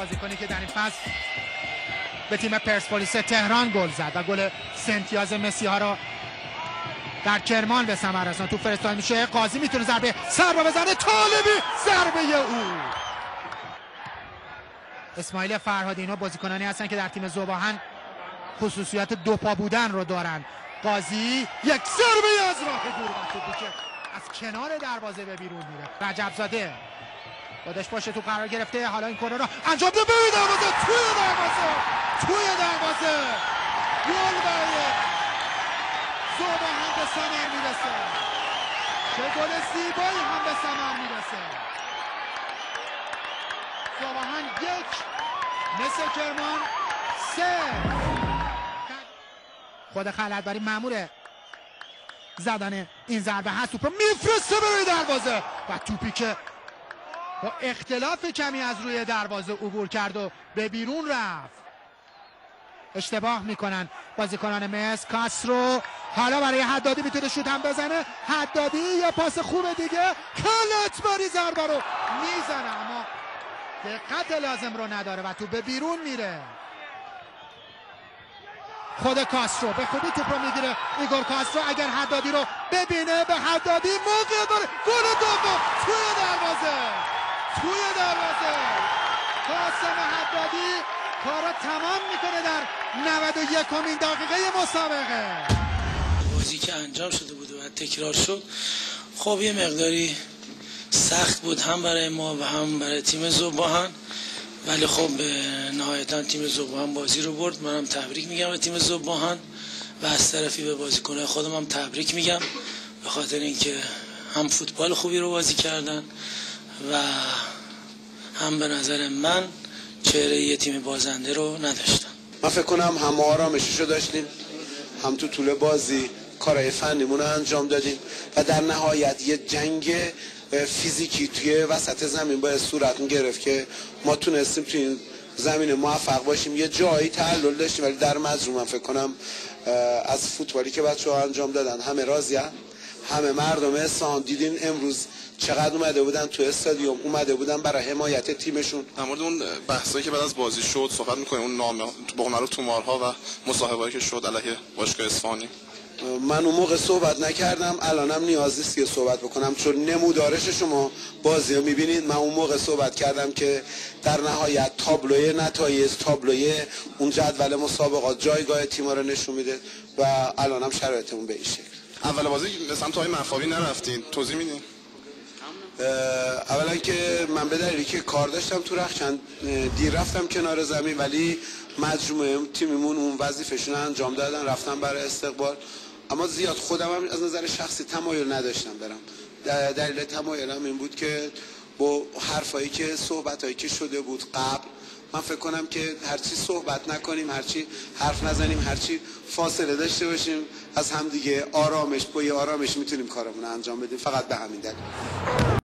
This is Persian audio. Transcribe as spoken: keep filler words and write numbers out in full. بازیکنی که در این فصل به تیم پرسپولیس تهران گل زد و گل سنتیاز مسیحا را در کرمان به ثمر رساند. تو فرستاد میشه، قاضی میتونه ضربه سر را بزنه، طالبی ضربه او. اسماعیل فرهادی، اینا بازیکنانی هستن که در تیم ذوب‌آهن خصوصیت دو پا بودن رو دارن. قاضی یک ضربه از راه دور که از کنار دروازه به بیرون میره. رجب زاده خودش باشه تو قرار گرفته، حالا این کره را انجام ده، به دروازه، توی دروازه، توی دروازه، گل برای ذوب‌آهن به ثمر میرسه. چه گل زیبایی هم به ثمر میرسه. ذوب‌آهن یک، مثل کرمان سه. خود خلعتبری مأمور زدن این ضربه هست، توپ رو میفرسته به دروازه و توپی که با اختلاف کمی از روی دروازه عبور کرد و به بیرون رفت. اشتباه میکنن بازیکنان مس. کاسرو حالا برای حدادی میتونه شوت هم بزنه. حدادی یه پاس خوب دیگه، خلعتبری ضربه رو میزنه اما دقت لازم رو نداره و تو به بیرون میره. خود کاسرو به خوبی توپ رو میگیره. ایگور کاسرو اگر حدادی رو ببینه، به حدادی موقع داره. گل دوم توی دروازه، توی دروازه. قاسم حدادی کار رو تمام میکنه در نود و یکمین دقیقه مسابقه. بازی که انجام شده بود و تکرار شد، خب یه مقداری سخت بود هم برای ما و هم برای تیم ذوب‌آهن، ولی خب نهایتا تیم ذوب‌آهن بازی رو برد. منم تبریک میگم به تیم ذوب‌آهن و از طرفی به بازیکن‌های خودم هم تبریک میگم، به خاطر اینکه هم فوتبال خوبی رو بازی کردن و هم به نظر من چهره یه تیم بازنده رو نداشتن. من فکر کنم هم آرامشش رو داشتیم، هم تو طول بازی کارهای فنیمون رو انجام دادیم و در نهایت یه جنگ فیزیکی توی وسط زمین باید صورت میگرفت که ما تونستیم توی این زمین موفق باشیم. یه جایی تعلل داشتیم ولی در مجموع من فکر کنم از فوتبالی که بچه ها انجام دادن همه راضیه. همه مردم اصفهان دیدین امروز چقدر اومده بودن تو استادیوم، اومده بودن برای حمایت تیمشون. در مورد اون بحثایی که بعد از بازی شد صحبت میکنیم، اون نامه با هنر و تومارها و مصاحبه‌ای که شد علیه باشگاه اصفهانی. من اون موقع صحبت نکردم، الانم نیاز نیست که صحبت بکنم چون نمودارش شما بازی رو میبینید. من اون موقع صحبت کردم که در نهایت تابلوی نتایج، تابلوی اون جدول مسابقات جایگاه تیم‌ها رو نشون میده و الانم شرایطمون به این شکل. اول بازی به سمت های مفاوی نرفتین، توضیح میدین؟ اولا که من به دلیلی که کار داشتم تو رخشند دیر رفتم کنار زمین، ولی مجموعه تیممون اون وظیفه‌شون رو انجام دادن، رفتم برای استقبال. اما زیاد خودم هم از نظر شخصی تمایل نداشتم برم. دلیل تمایلم این بود که با حرفایی که صحبتایی که شده بود قبل، من فکر کنم که هرچی صحبت نکنیم، هرچی حرف نزنیم، هرچی فاصله داشته باشیم از همدیگه، آرامش با یه آرامش میتونیم کارمون انجام بدیم. فقط به همین دلیل.